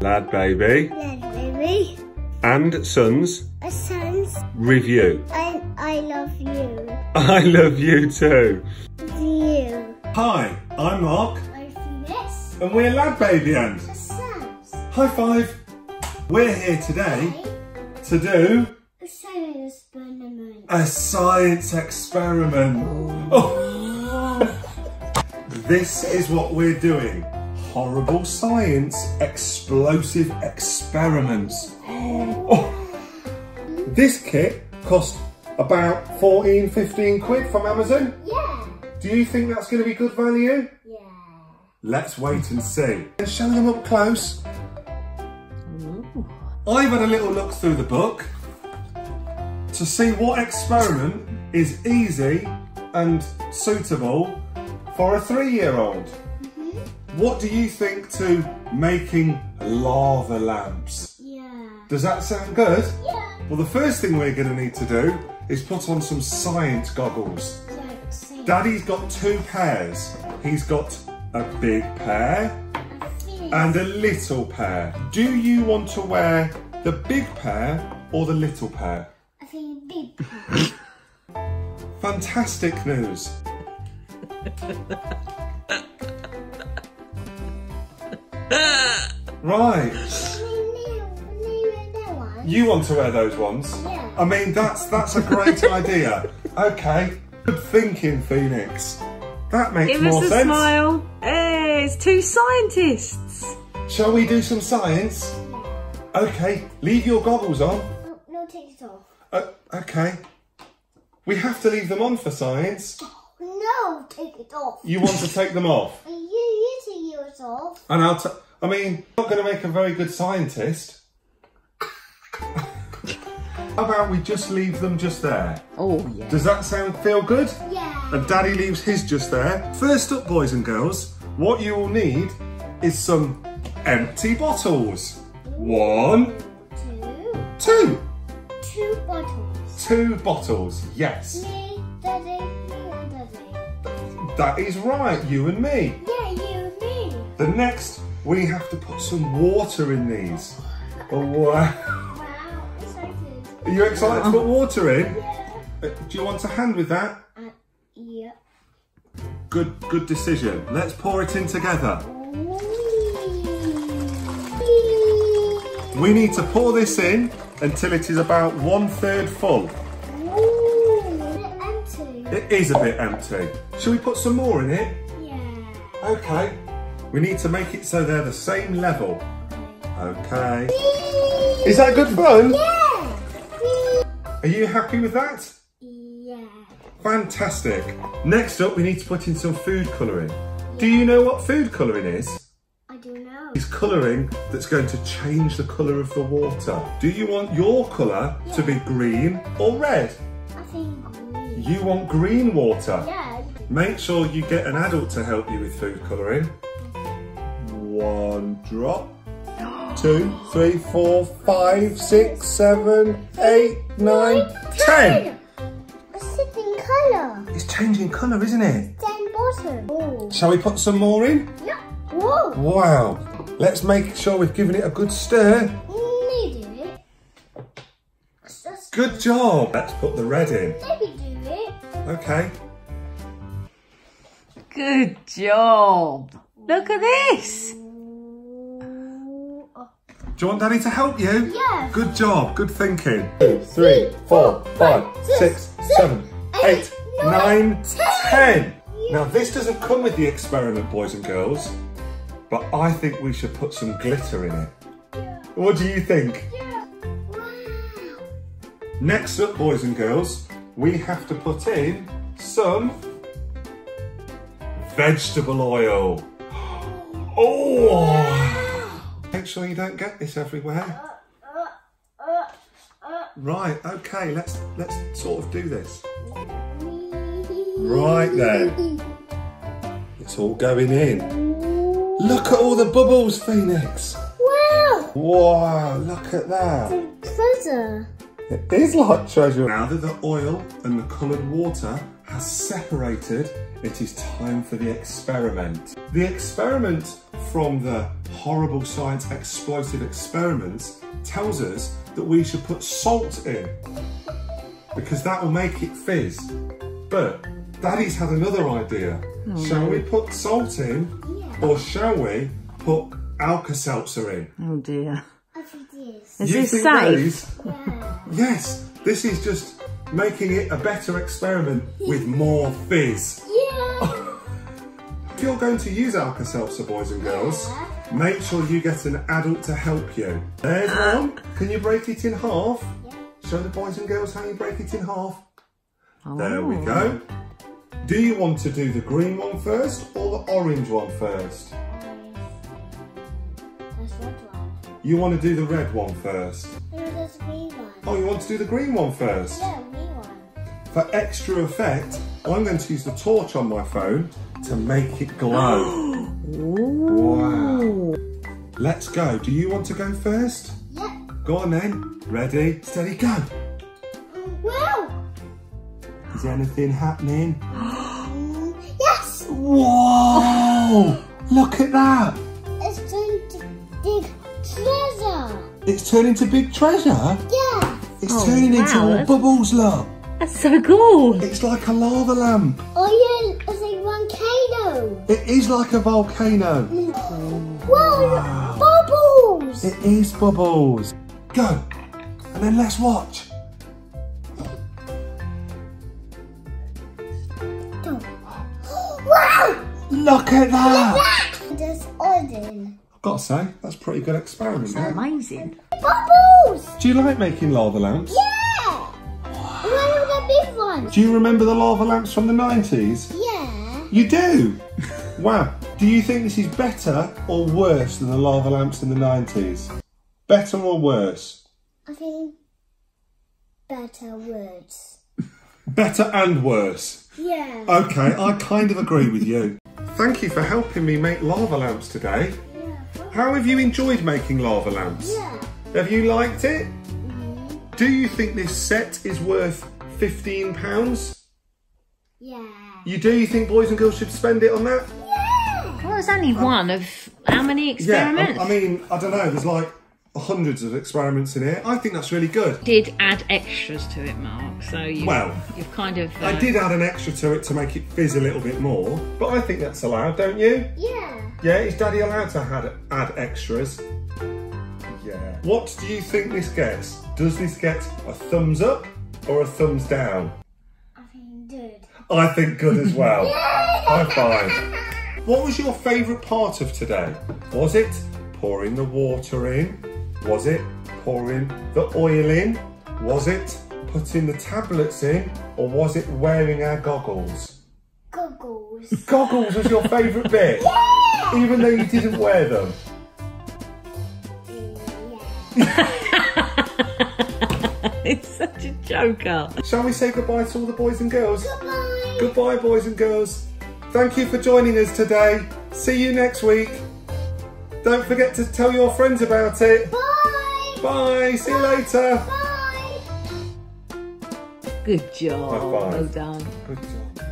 LadBaby and Sons review. I love you. I love you too. You. Hi, I'm Mark. I'm Phoenix. And we're LadBaby and Sons. High five. We're here today to do a science experiment. A science experiment. Oh. This is what we're doing. Horrible Science, Explosive Experiments. Oh. This kit cost about 14, 15 quid from Amazon. Yeah. Do you think that's going to be good value? Yeah. Let's wait and see. And show them up close. Ooh. I've had a little look through the book to see what experiment is easy and suitable for a 3-year-old. Mm-hmm. What do you think to making lava lamps? Yeah. Does that sound good? Yeah. Well, the first thing we're going to need to do is put on some science goggles. Science. Daddy's got 2 pairs. He's got a big pair and a little pair. Do you want to wear the big pair or the little pair? I think the big pair. Fantastic news. Right. You want to wear those ones? Yeah. I mean, that's a great idea. Okay, good thinking, Phoenix. That makes more sense. Give us a smile. Hey, it's 2 scientists. Shall we do some science? Yeah. Okay, leave your goggles on. No, take it off. Okay. We have to leave them on for science. No, take it off. You want to take them off? You take it off. And I mean, I'm not going to make a very good scientist. How about we just leave them just there? Oh yeah. Does that feel good? Yeah. And Daddy leaves his just there. First up, boys and girls, what you will need is some empty bottles. 1, 2. 2 bottles. 2 bottles, yes. Me, Daddy, you and Daddy. That is right, you and me. Yeah, you and me. The next, we have to put some water in these. Oh, wow. Excited. Are you excited to put water in? Yeah. Do you want a hand with that? Yeah. Good decision. Let's pour it in together. Wee. We need to pour this in until it is about 1/3 full. It's a bit empty. It is a bit empty. Shall we put some more in it? Yeah. Okay. We need to make it so they're the same level. Okay. Is that good fun? Yeah. Are you happy with that? Yeah. Fantastic. Next up, we need to put in some food colouring. Yeah. Do you know what food colouring is? I do know. It's colouring that's going to change the colour of the water. Do you want your colour to be green or red? I think green. You want green water? Yeah. Make sure you get an adult to help you with food colouring. 1 drop. 2, 3, 4, 5, 6, 7, 8, 9, 10. It's changing colour. It's changing colour, isn't it? 10 bottles. Shall we put some more in? Yeah. Whoa. Wow. Let's make sure we've given it a good stir. Needed it. Good job. Let's put the red in. Maybe do it. Okay. Good job. Look at this. Do you want Daddy to help you? Yeah. Good job, good thinking. 2, 3, 4, 5, 6, 7, 8, 9, 10. Now this doesn't come with the experiment, boys and girls, but I think we should put some glitter in it. Yeah. What do you think? Yeah. Wow. Next up, boys and girls, we have to put in some vegetable oil. Oh! Yeah. Make sure you don't get this everywhere. Right, okay, let's sort of do this. Right then. It's all going in. Look at all the bubbles, Phoenix. Wow. Wow, look at that. It's like treasure. It is like treasure. Now that the oil and the coloured water has separated, it is time for the experiment. The experiment from the Horrible Science Explosive Experiments tells us that we should put salt in because that will make it fizz. But Daddy's had another idea. Oh. Shall we put salt in, yeah, or shall we put Alka-Seltzer in? Oh dear. Is this safe? Yeah. Yes, this is just making it a better experiment with more fizz. Yeah. If you're going to use Alka-Seltzer, boys and girls, yeah, make sure you get an adult to help you. There's one. Can you break it in half? Yeah. Show the boys and girls how you break it in half. Oh. There we go. Do you want to do the green one first or the orange one first? You want to do the red one first? No, there's a green one. Oh, you want to do the green one first? Yeah, green one. For extra effect, I'm going to use the torch on my phone to make it glow. Wow. Let's go. Do you want to go first? Yep. Go on then. Ready, steady, go. Wow. Is anything happening? Yes. Whoa. Look at that. It's going to dig. Treasure! It's turning to big treasure? Yeah! It's turning into all bubbles, look! That's so cool! It's like a lava lamp! Oh yeah, it's a volcano! It is like a volcano! Whoa, wow. Bubbles! It is bubbles! Go! And then let's watch! Wow! Look at that! Look at that! There's orange. Gotta say, that's a pretty good experiment. That's amazing. Bubbles! Do you like making lava lamps? Yeah! Wow. Remember the big ones? Do you remember the lava lamps from the 90s? Yeah. You do? Wow. Do you think this is better or worse than the lava lamps in the 90s? Better or worse? I think better, worse. Better and worse? Yeah. Okay, I kind of agree with you. Thank you for helping me make lava lamps today. How have you enjoyed making lava lamps? Yeah. Have you liked it? Mm-hmm. Do you think this set is worth £15? Yeah. You do? You think boys and girls should spend it on that? Yeah. Well, it's only one of how many experiments? Yeah, I mean, I don't know. There's like hundreds of experiments in here. I think that's really good. Did add extras to it, Mark. So you've kind of... I did add an extra to it to make it fizz a little bit more. But I think that's allowed, don't you? Yeah. Yeah, is Daddy allowed to add extras? Yeah. What do you think this gets? Does this get a thumbs up or a thumbs down? I think good. I think good as well. High five. What was your favourite part of today? Was it pouring the water in? Was it pouring the oil in? Was it putting the tablets in? Or was it wearing our goggles? Goggles. Goggles was your favourite bit? Yeah. Even though you didn't wear them? It's such a joker. Shall we say goodbye to all the boys and girls? Goodbye. Goodbye, boys and girls. Thank you for joining us today. See you next week. Don't forget to tell your friends about it. Bye. Bye. See you later. Bye. Good job. Well done. Good job.